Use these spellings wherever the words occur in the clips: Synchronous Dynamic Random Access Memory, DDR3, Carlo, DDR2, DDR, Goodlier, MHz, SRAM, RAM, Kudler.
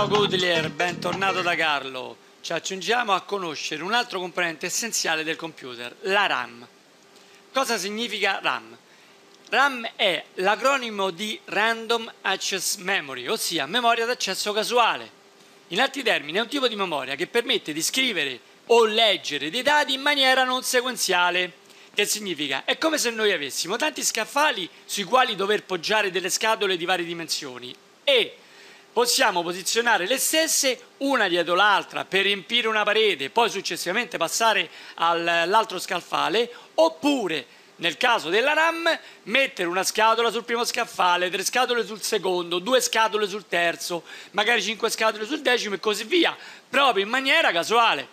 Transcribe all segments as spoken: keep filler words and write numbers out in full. Ciao Goodlier, bentornato da Carlo. Ci accingiamo a conoscere un altro componente essenziale del computer, la RAM. Cosa significa RAM? RAM è l'acronimo di Random Access Memory, ossia memoria d'accesso casuale. In altri termini è un tipo di memoria che permette di scrivere o leggere dei dati in maniera non sequenziale. Che significa? È come se noi avessimo tanti scaffali sui quali dover poggiare delle scatole di varie dimensioni e possiamo posizionare le stesse una dietro l'altra per riempire una parete, poi successivamente passare all'altro scaffale, oppure nel caso della RAM mettere una scatola sul primo scaffale, tre scatole sul secondo, due scatole sul terzo, magari cinque scatole sul decimo e così via, proprio in maniera casuale.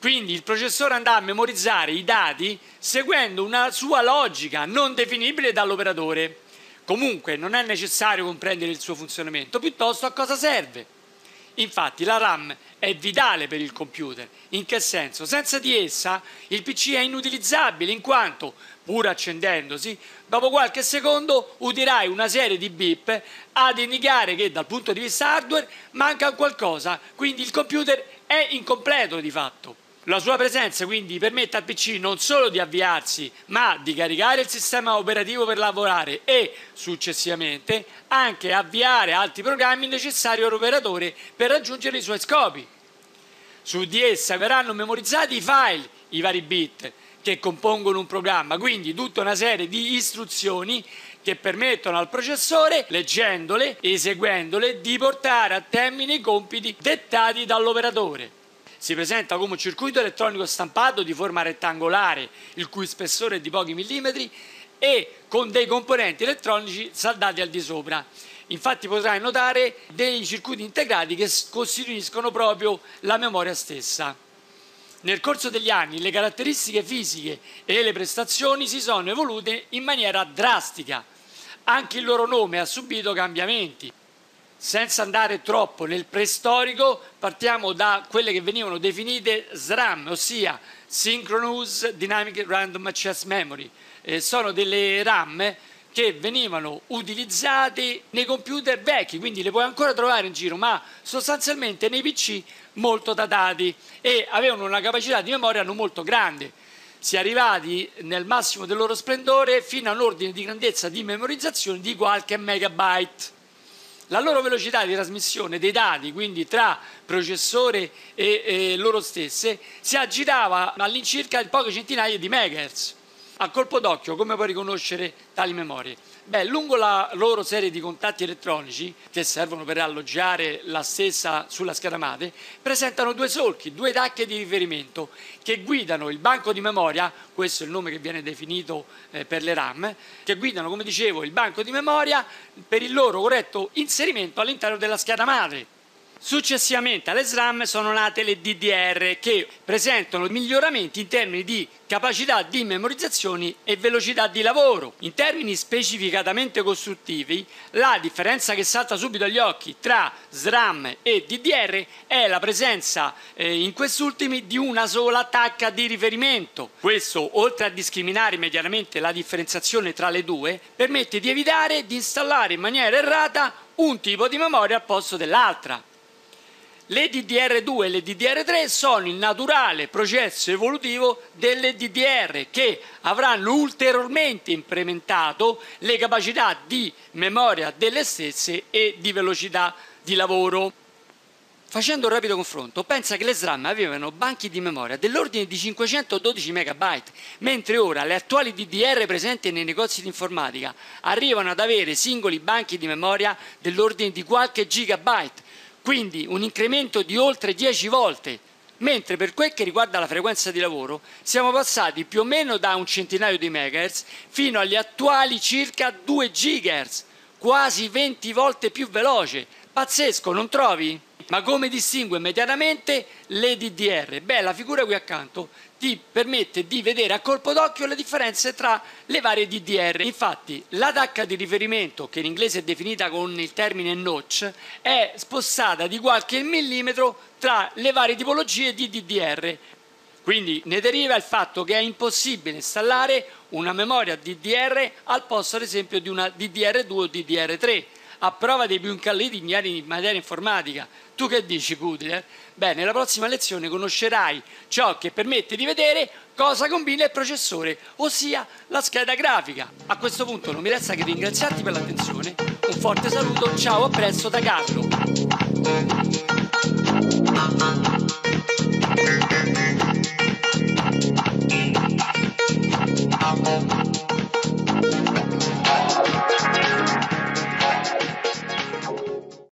Quindi il processore andrà a memorizzare i dati seguendo una sua logica non definibile dall'operatore. Comunque non è necessario comprendere il suo funzionamento, piuttosto a cosa serve. Infatti la RAM è vitale per il computer. In che senso? Senza di essa il P C è inutilizzabile, in quanto, pur accendendosi, dopo qualche secondo udirai una serie di beep ad indicare che dal punto di vista hardware manca qualcosa, quindi il computer è incompleto di fatto. La sua presenza quindi permette al P C non solo di avviarsi, ma di caricare il sistema operativo per lavorare e, successivamente, anche avviare altri programmi necessari all'operatore per raggiungere i suoi scopi. Su di essa verranno memorizzati i file, i vari bit, che compongono un programma, quindi tutta una serie di istruzioni che permettono al processore, leggendole e eseguendole, di portare a termine i compiti dettati dall'operatore. Si presenta come un circuito elettronico stampato di forma rettangolare, il cui spessore è di pochi millimetri, e con dei componenti elettronici saldati al di sopra. Infatti potrai notare dei circuiti integrati che costituiscono proprio la memoria stessa. Nel corso degli anni le caratteristiche fisiche e le prestazioni si sono evolute in maniera drastica. Anche il loro nome ha subito cambiamenti. Senza andare troppo nel preistorico, partiamo da quelle che venivano definite SRAM, ossia Synchronous Dynamic Random Access Memory. Eh, sono delle RAM che venivano utilizzate nei computer vecchi, quindi le puoi ancora trovare in giro, ma sostanzialmente nei P C molto datati e avevano una capacità di memoria non molto grande. Si è arrivati nel massimo del loro splendore fino a un ordine di grandezza di memorizzazione di qualche megabyte. La loro velocità di trasmissione dei dati, quindi tra processore e, e loro stesse, si agitava all'incirca di poche centinaia di megahertz. A colpo d'occhio, come puoi riconoscere tali memorie? Beh, lungo la loro serie di contatti elettronici, che servono per alloggiare la stessa sulla scaramate, presentano due solchi, due tacche di riferimento, che guidano il banco di memoria, questo è il nome che viene definito eh, per le RAM, che guidano, come dicevo, il banco di memoria per il loro corretto inserimento all'interno della scheda madre. Successivamente alle SRAM sono nate le D D R, che presentano miglioramenti in termini di capacità di memorizzazione e velocità di lavoro. In termini specificatamente costruttivi, la differenza che salta subito agli occhi tra SRAM e D D R è la presenza eh, in quest'ultimi di una sola tacca di riferimento. Questo, oltre a discriminare immediatamente la differenziazione tra le due, permette di evitare di installare in maniera errata un tipo di memoria al posto dell'altra. Le D D R due e le D D R tre sono il naturale processo evolutivo delle D D R, che avranno ulteriormente implementato le capacità di memoria delle stesse e di velocità di lavoro. Facendo un rapido confronto, pensa che le SRAM avevano banchi di memoria dell'ordine di cinquecentododici megabyte, mentre ora le attuali D D R presenti nei negozi di informatica arrivano ad avere singoli banchi di memoria dell'ordine di qualche gigabyte, quindi un incremento di oltre dieci volte, mentre per quel che riguarda la frequenza di lavoro siamo passati più o meno da un centinaio di megahertz fino agli attuali circa due gigahertz, quasi venti volte più veloce. Pazzesco, non trovi? Ma come distingue immediatamente le D D R? Beh, la figura qui accanto ti permette di vedere a colpo d'occhio le differenze tra le varie D D R. Infatti, la tacca di riferimento, che in inglese è definita con il termine notch, è spostata di qualche millimetro tra le varie tipologie di D D R. Quindi ne deriva il fatto che è impossibile installare una memoria D D R al posto, ad esempio, di una D D R due o D D R tre, a prova dei più incalliti ignari in materia informatica. Tu che dici, Kudler? Beh, nella prossima lezione conoscerai ciò che permette di vedere cosa combina il processore, ossia la scheda grafica. A questo punto non mi resta che ringraziarti per l'attenzione, un forte saluto, ciao, a presto da Carlo.